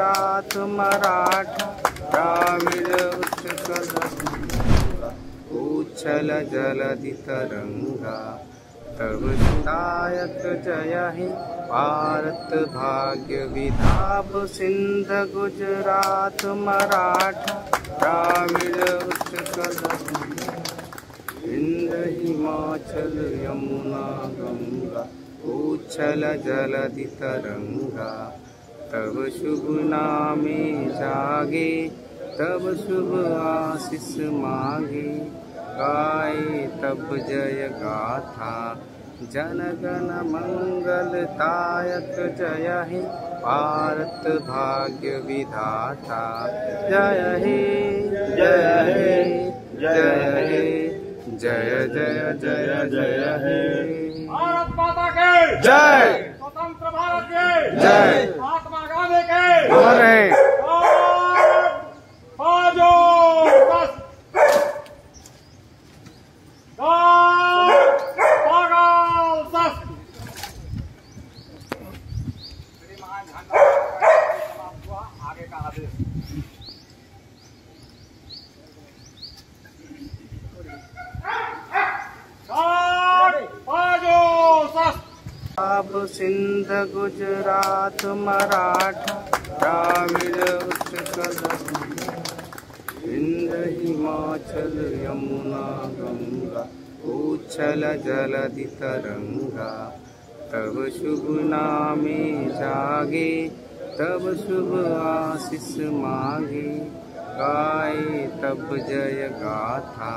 गुजरात मराठा द्राविड़ उच्छल जलधि तरंगा तव दायक जय हे भारत भाग्य विधाप सिंध गुजरात मराठा द्राविड़ इंद हिमाचल यमुना गंगा उच्छल जलधि तरंगा तब शुभ नामे जागे तब शुभ आशीष मांगे गाए तब जय गाथा जन गण मंगल दायक जय हे भारत भाग्य विधाता जय हे जय हे जय हे जय जय जय जय हे भारत माता के जय, स्वतंत्र भारत के जय, महात्मा गांधी के। सिंध गुजरात मराठा द्राविड़ इंद हिमाचल यमुना गंगा उच्छल जलधि तरंगा तब शुभ नामे जागे तब शुभ आशीष मांगे गाए तब जय गाथा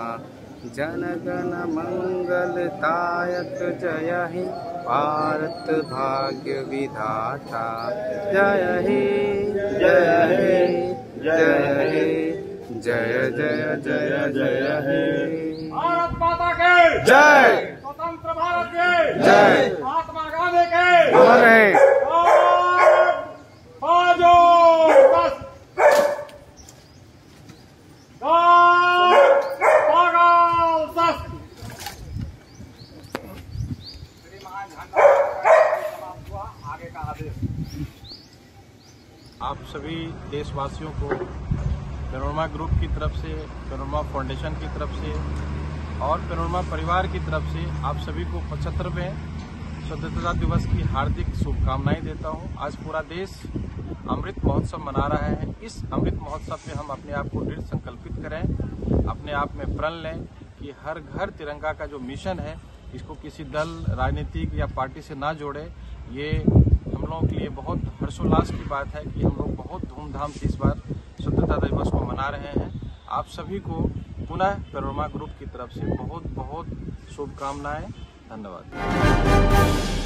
जन गण मंगल दायक जय हे भारत भाग्य विधाता जय हे जय हे जय हे जय जय जय जय हे भारत माता के जय, स्वतंत्र भारत के जय, महात्मा गांधी के। आप सभी देशवासियों को पैनोरमा ग्रुप की तरफ से, पैनोरमा फाउंडेशन की तरफ से और पैनोरमा परिवार की तरफ से आप सभी को 75वें स्वतंत्रता दिवस की हार्दिक शुभकामनाएं देता हूं। आज पूरा देश अमृत महोत्सव मना रहा है। इस अमृत महोत्सव में हम अपने आप को दृढ़ संकल्पित करें, अपने आप में प्रण लें कि हर घर तिरंगा का जो मिशन है इसको किसी दल, राजनीतिक या पार्टी से ना जोड़े। ये हम लोगों के लिए बहुत हर्षोल्लास की बात है कि हम लोग बहुत धूमधाम से इस बार स्वतंत्रता दिवस को मना रहे हैं। आप सभी को पुनः पैनोरमा ग्रुप की तरफ से बहुत बहुत शुभकामनाएं। धन्यवाद।